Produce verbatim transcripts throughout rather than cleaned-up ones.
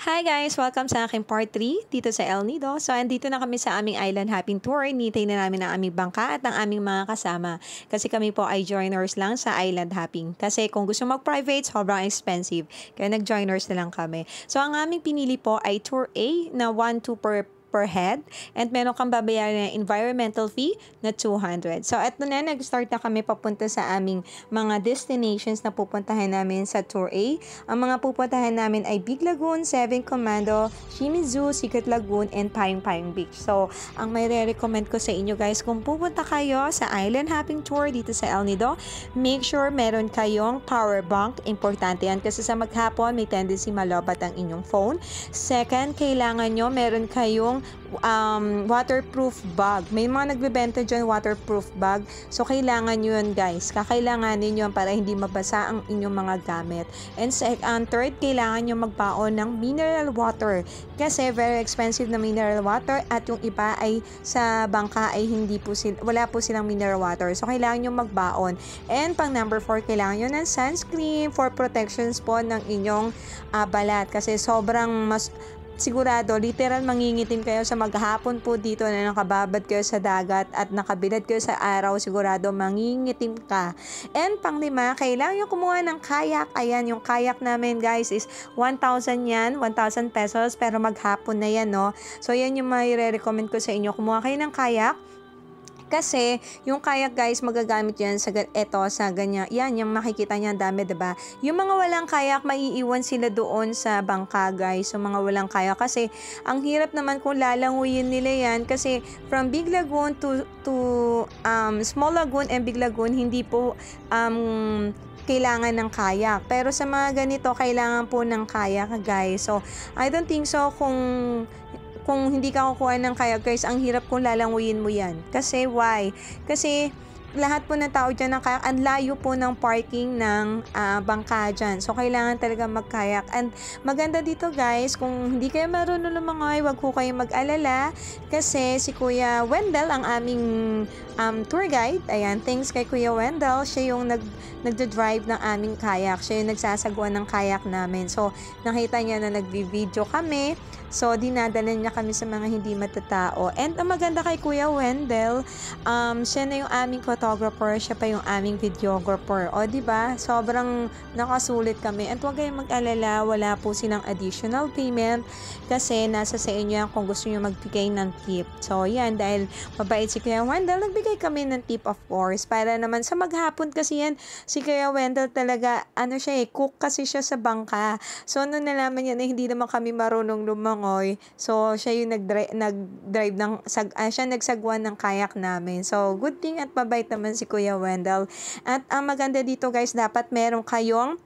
Hi guys! Welcome sa aking part three dito sa El Nido. So, andito na kami sa aming Island Hopping Tour. Nitay na namin ang aming bangka at ang aming mga kasama. Kasi kami po ay joiners lang sa Island Hopping. Kasi kung gusto mag-private, sobrang expensive. Kaya nag-joiners na lang kami. So, ang aming pinili po ay Tour A na one two per per head, and meron kang babayaran na environmental fee na two hundred. So, eto na, nag-start na kami papunta sa aming mga destinations na pupuntahan namin sa Tour A. Ang mga pupuntahan namin ay Big Lagoon, Seven Commando, Shimizu, Secret Lagoon, and Pine Pine Beach. So, ang may re-recommend ko sa inyo guys, kung pupunta kayo sa Island Hopping Tour dito sa El Nido, make sure meron kayong power bank. Importante yan kasi sa maghapon, may tendency malobat ang inyong phone. Second, kailangan nyo, meron kayong um, waterproof bag. May mga nagbebenta dyan waterproof bag. So, kailangan nyo yun guys. Kakailanganin nyo para hindi mabasa ang inyong mga gamit. And second, third, kailangan nyo magbaon ng mineral water. Kasi very expensive na mineral water at yung iba ay sa bangka ay hindi po sila, wala po silang mineral water. So, kailangan nyo magbaon. And pang number four, kailangan nyo ng sunscreen for protections po ng inyong uh, balat. Kasi sobrang mas sigurado, literal mangingitim kayo sa maghapon po dito na nakababad kayo sa dagat at nakabilad kayo sa araw, sigurado mangingitim ka. And panglima, kailangan nyo kumuha ng kayak. Ayan, yung kayak namin guys is one thousand yan, one thousand pesos, pero maghapon na yan, no? So, yan yung may re-recommend ko sa inyo. Kumuha kayo ng kayak. Kasi, yung kayak guys, magagamit yan sa eto, sa ganyan. Yan, yung makikita niya, dami, diba? Yung mga walang kayak, maiiwan sila doon sa bangka guys. So, mga walang kayak. Kasi, ang hirap naman kung lalanguyin nila yan. Kasi, from Big Lagoon to, to um, Small Lagoon and Big Lagoon, hindi po um, kailangan ng kayak. Pero sa mga ganito, kailangan po ng kayak guys. So, I don't think so kung... Kung hindi ka kukuha ng kayak guys, ang hirap kung lalanguyin mo yan. Kasi why? Kasi lahat po ng tao dyan ng kayak, ang layo po ng parking ng uh, bangka dyan. So, kailangan talaga magkayak. And maganda dito guys, kung hindi kayo marunong lumangoy, wag po kayo mag-alala. Kasi si Kuya Wendell, ang aming um, tour guide, ayan, thanks kay Kuya Wendell, siya yung nag, nagdadrive ng aming kayak. Siya yung nagsasagwa ng kayak namin. So, nakita niya na nagbi-video kami. So, dinadala niya kami sa mga hindi matatao. And ang maganda kay Kuya Wendell, um, siya na yung aming photographer, siya pa yung aming videographer. O, diba? Sobrang nakasulit kami. At huwag kayong mag-alala, wala po silang additional payment kasi nasa sa inyo yan kung gusto nyo magbigay ng tip. So, yan. Dahil mabait si Kuya Wendell, nagbigay kami ng tip of course. Para naman sa maghapon kasi yan, si Kuya Wendell talaga, ano siya eh, cook kasi siya sa bangka. So, ano nalaman niya na hindi naman kami marunong lumangoy. So, siya yung nag-drive, nag-drive ng, sag, ah, siya nagsagwan ng kayak namin. So, good thing at mabait naman si Kuya Wendell. At ang maganda dito guys, dapat meron kayong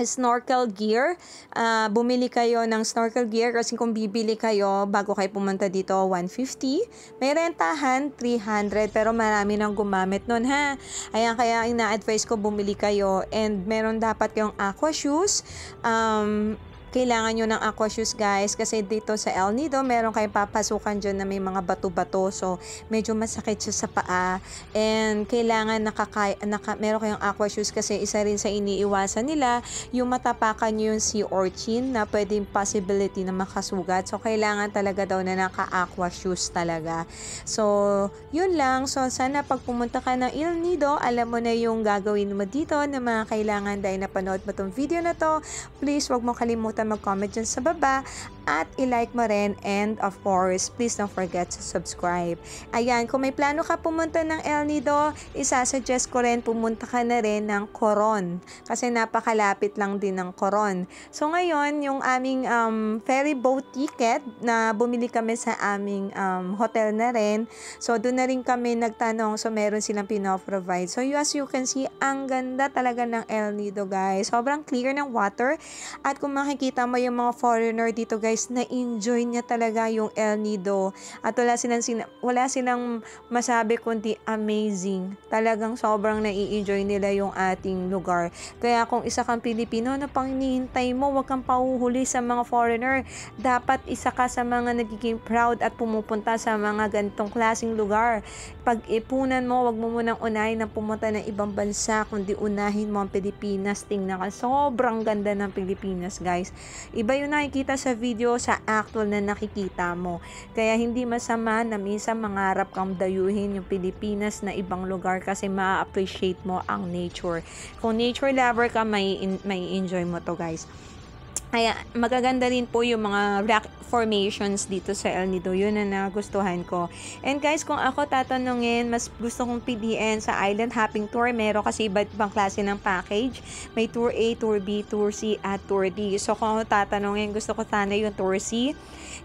snorkel gear. Uh, bumili kayo ng snorkel gear kasi kung bibili kayo bago kayo pumunta dito, one fifty. May rentahan, three hundred. Pero marami nang gumamit nun, ha? Ayan, kaya ina-advise ko bumili kayo. And meron dapat kayong aqua shoes. Um... Kailangan nyo ng aqua shoes guys kasi dito sa El Nido meron kayong papasukan dyan na may mga bato-bato, so medyo masakit siya sa paa, and kailangan nakaka naka meron kayong aqua shoes kasi isa rin sa iniiwasan nila yung matapakan nyo yung sea urchin na pwedeng possibility na makasugat, so kailangan talaga daw na naka aqua shoes talaga. So yun lang, so sana pag pumunta ka ng El Nido alam mo na yung gagawin mo dito na mga kailangan. Dahil napanood mo tong video na to, please wag mo kalimutan mag-comment dyan sa baba at i-like mo rin, and of course please don't forget to subscribe. Ayan, kung may plano ka pumunta ng El Nido, isasuggest ko rin pumunta ka na rin ng Coron kasi napakalapit lang din ng Coron. So ngayon yung aming um, ferry boat ticket na bumili kami sa aming um, hotel na rin, so doon na rin kami nagtanong, so meron silang pinoprovide. So as you can see, ang ganda talaga ng El Nido guys, sobrang clear ng water. At kung makikita mo yung mga foreigner dito guys, guys, na-enjoy niya talaga yung El Nido. At wala silang, wala silang masabi kundi amazing. Talagang sobrang na-enjoy nila yung ating lugar. Kaya kung isa kang Pilipino na panginihintay mo, huwag kang pauhuli sa mga foreigner. Dapat isa ka sa mga nagiging proud at pumupunta sa mga ganitong klaseng lugar. Pag-ipunan mo, huwag mo munang unahin na pumunta ng ibang bansa, kundi unahin mo ang Pilipinas. Tingnan ka, sobrang ganda ng Pilipinas, guys. Iba yung nakikita sa video sa actual na nakikita mo. Kaya hindi masama na minsan mangarap kang dayuhin yung Pilipinas na ibang lugar kasi ma-appreciate mo ang nature. Kung nature lover ka, may, may enjoy mo to, guys. Kaya magaganda rin po yung mga rock formations dito sa El Nido. Yun na nagustuhan ko. And guys, kung ako tatanungin, mas gusto kong piliin sa Island Hopping Tour. Meron kasi iba't ibang klase ng package. May Tour A, Tour B, Tour C, at Tour D. So kung ako tatanungin, gusto ko sana yung Tour C.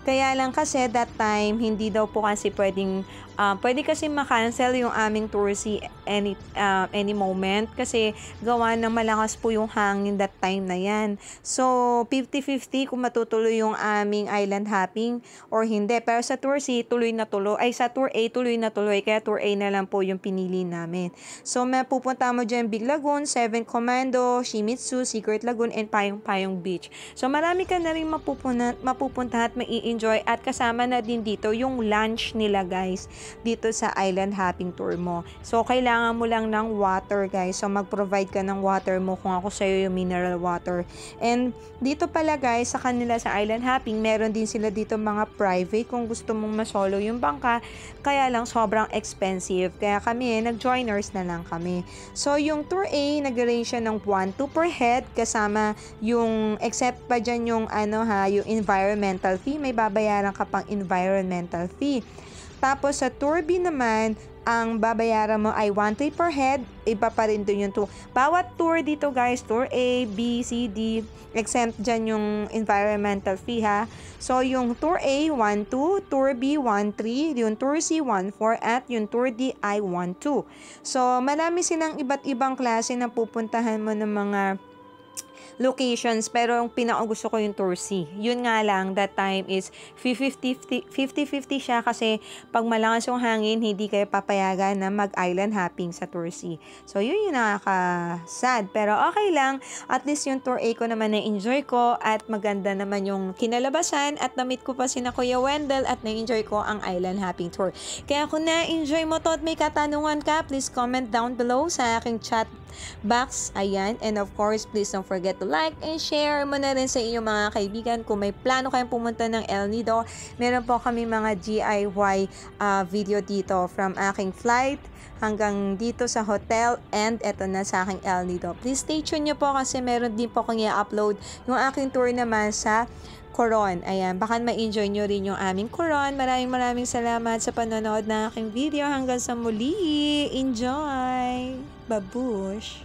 Kaya lang kasi that time, hindi daw po kasi pwedeng, uh, pwede kasi makancel yung aming Tour C any, uh, any moment. Kasi gawa ng malakas po yung hangin that time na yan. So, fifty fifty kung matutuloy yung aming island hopping or hindi. Pero sa Tour C, tuloy na tuloy. Ay, sa Tour A, tuloy na tuloy. Kaya Tour A na lang po yung pinili namin. So, mapupunta mo dyan Big Lagoon, Seven Commando, Shimizu, Secret Lagoon, and Payong Payong Beach. So, marami ka na rin mapupunta, mapupunta at mai-enjoy. At kasama na din dito yung lunch nila, guys, dito sa island hopping tour mo. So, kailangan mo lang ng water, guys. So, mag-provide ka ng water mo kung ako sa'yo yung mineral water. And, dito Dito pala guys, sa kanila sa island hopping, meron din sila dito mga private kung gusto mong masolo yung bangka. Kaya lang sobrang expensive. Kaya kami, nag-joiners na lang kami. So yung Tour A, nag-range siya ng one two per head kasama yung, except pa dyan yung ano ha, yung environmental fee. May babayaran ka pang environmental fee. Tapos sa Tour B naman, ang babayaran mo ay one three per head. Iba pa rin doon yung tour. Bawat tour dito guys, Tour A, B, C, D, exempt dyan yung environmental fee ha. So yung Tour A, one two, Tour B, one three, yung Tour C, one four, at yung Tour D ay one two. So marami silang iba't ibang klase na pupuntahan mo ng mga locations, pero yung pinaka-gusto ko yung Tour C. Yun nga lang, that time is fifty fifty siya kasi pag malakas yung hangin, hindi kayo papayagan na mag-island hopping sa Tour C. So, yun yung nakaka-sad. Pero okay lang, at least yung Tour A ko naman na-enjoy ko at maganda naman yung kinalabasan at na-meet ko pa sina Kuya Wendell at na-enjoy ko ang island hopping tour. Kaya kung na-enjoy mo to at may katanungan ka, please comment down below sa aking chat box. Ayan. And of course, please don't forget to like and share mo na rin sa inyong mga kaibigan. Kung may plano kayong pumunta ng El Nido, meron po kami mga D I Y uh, video dito from aking flight hanggang dito sa hotel and eto na sa aking El Nido. Please stay tuned nyo po kasi meron din po kong i-upload yung aking tour naman sa Coron. Ayan, baka ma-enjoy nyo rin yung aming Coron. Maraming maraming salamat sa panonood ng aking video. Hanggang sa muli, enjoy! Babush!